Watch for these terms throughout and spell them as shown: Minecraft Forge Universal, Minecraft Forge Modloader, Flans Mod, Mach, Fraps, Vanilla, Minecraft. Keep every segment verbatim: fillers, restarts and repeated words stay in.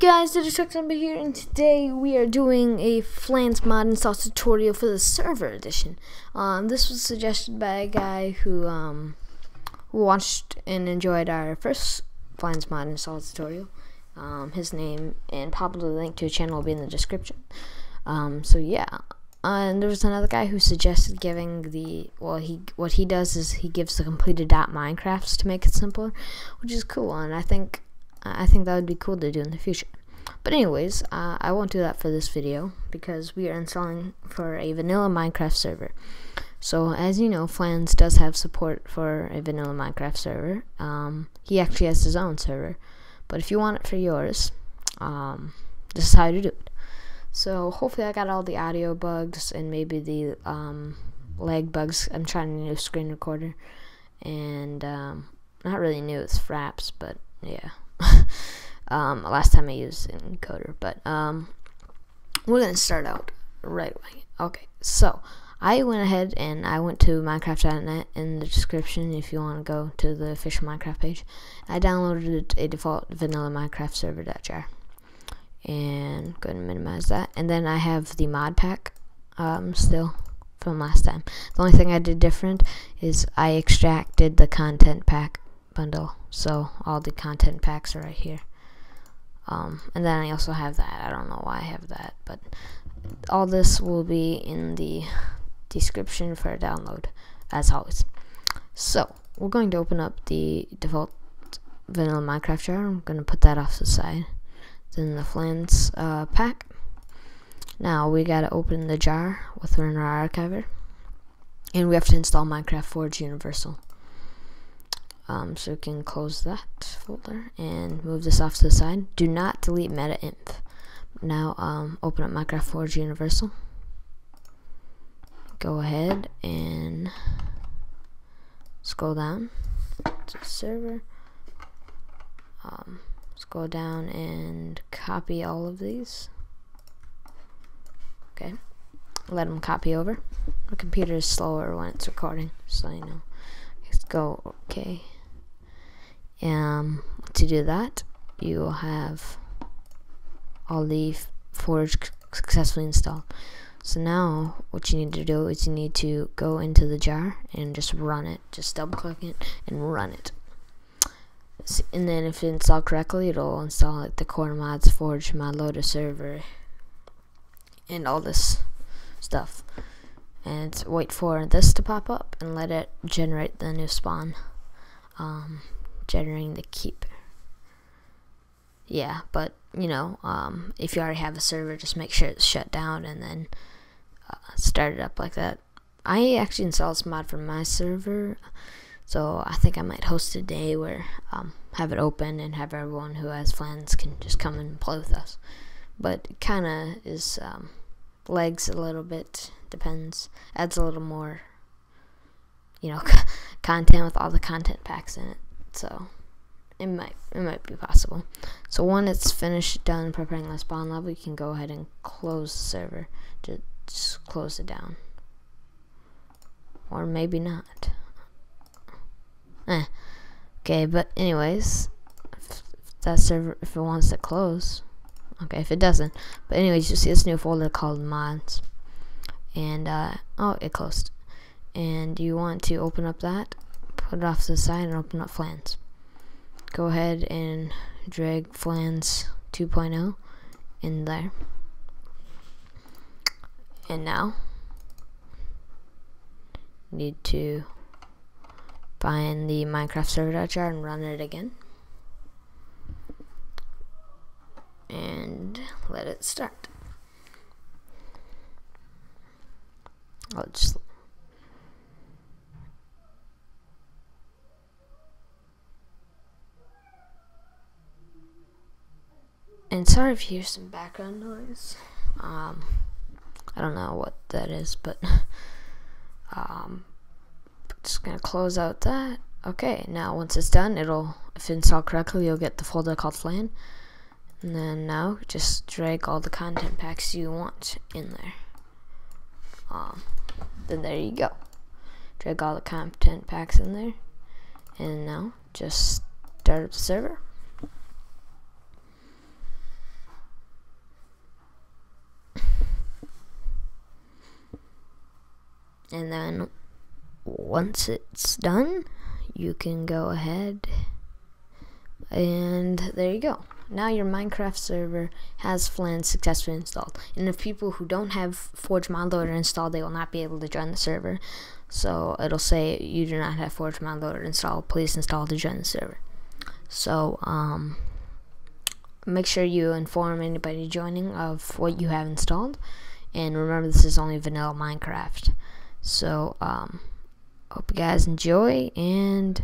Guys, the Destruction Number here, and today we are doing a Flans Mod install tutorial for the server edition. Um, this was suggested by a guy who um, watched and enjoyed our first Flans Mod install tutorial. Um, his name and probably the link to his channel will be in the description. Um, so yeah, and there was another guy who suggested giving the well. He what he does is he gives the completed dot Minecrafts to make it simpler, which is cool, and I think. I think that would be cool to do in the future. But anyways, uh, I won't do that for this video because we are installing for a vanilla Minecraft server. So as you know, Flans does have support for a vanilla Minecraft server. Um, he actually has his own server. But if you want it for yours, um, this is how to do it. So hopefully I got all the audio bugs and maybe the um, lag bugs. I'm trying a new screen recorder. And um, not really new, it's Fraps, but yeah. um, last time I used an encoder, but um, we're gonna start out right away. Okay, so I went ahead and I went to Minecraft dot net in the description if you want to go to the official Minecraft page. I downloaded a default vanilla Minecraft server.jar, and go ahead and minimize that. And then I have the mod pack um, still from last time. The only thing I did different is I extracted the content pack bundle, so all the content packs are right here. Um, and then I also have that. I don't know why I have that, but all this will be in the description for download as always. So we're going to open up the default vanilla Minecraft jar. I'm going to put that off to the side. Then the Flans uh, pack. Now we got to open the jar within our archiver, and we have to install Minecraft Forge Universal. Um, so we can close that folder and move this off to the side. Do not delete meta-inf. Now um, open up Minecraft Forge Universal. Go ahead and scroll down to the server. Um, scroll down and copy all of these. Okay, let them copy over. My computer is slower when it's recording, so you know. Let's go. Okay. Um, to do that, you will have all the Forge successfully installed. So now what you need to do is you need to go into the jar and just run it. Just double click it and run it. So, and then if it installed correctly, it'll install like the core mods, Forge Modloader server, and all this stuff. And wait for this to pop up and let it generate the new spawn. Um, generating the keep. Yeah, but you know, um, if you already have a server, just make sure it's shut down and then uh, start it up like that. I actually installed this mod from my server, so I think I might host a day where um, have it open and have everyone who has Flans can just come and play with us. But it kinda is um, lags a little bit. Depends. Adds a little more, you know, content with all the content packs in it. So it might it might be possible. So when it's finished, done preparing the spawn level, you can go ahead and close the server. Just, just close it down, or maybe not. Eh. Okay, but anyways, if, if that server if it wants to close, okay. If it doesn't, but anyways, you see this new folder called mods. And uh, oh, it closed. And you want to open up that, put it off to the side, and open up Flans. Go ahead and drag Flans two point oh in there. And now need to find the Minecraft server.jar and run it again, and let it start. I'll just and sorry if you hear some background noise. Um, I don't know what that is, but um, just gonna close out that. Okay, now once it's done, it'll if installed correctly, you'll get the folder called Flans, and then now just drag all the content packs you want in there. Um. Then there you go. Drag all the content packs in there, and now just start up the server. and then once it's done you can go ahead and there you go. Now your Minecraft server has Flans successfully installed, and if people who don't have Forge Modloader installed, they will not be able to join the server. So it'll say you do not have Forge Modloader installed, please install to join the server. So um, make sure you inform anybody joining of what you have installed, and remember this is only vanilla Minecraft. So um, hope you guys enjoy, and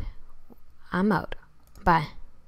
I'm out. Bye.